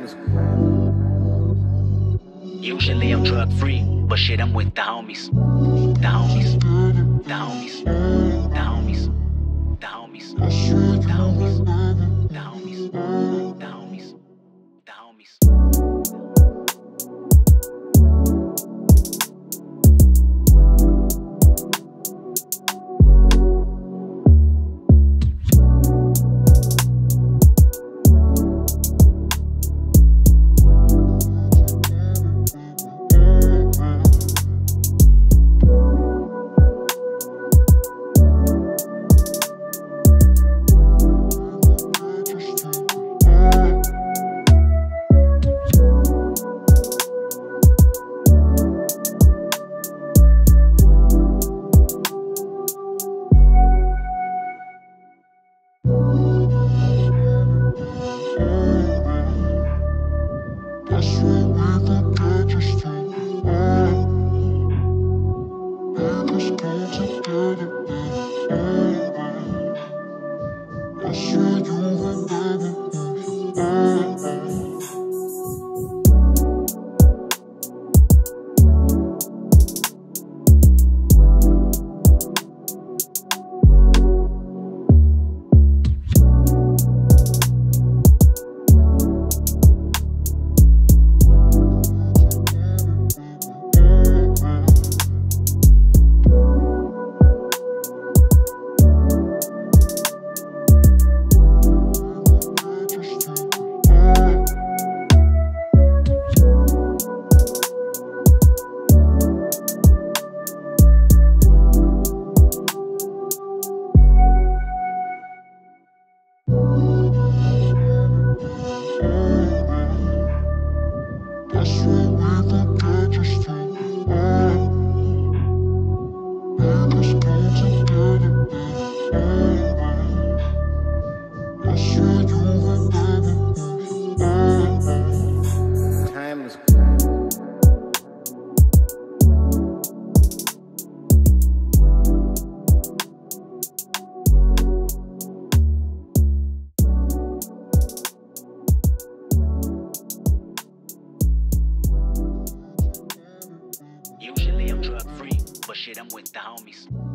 M's. Usually I'm drug free, but shit, I'm with the homies. The homies. The homies. The homies. The homies. The homies. The homies. The homies. The homies. The homies. Usually I'm drug free, but shit, I'm with the homies.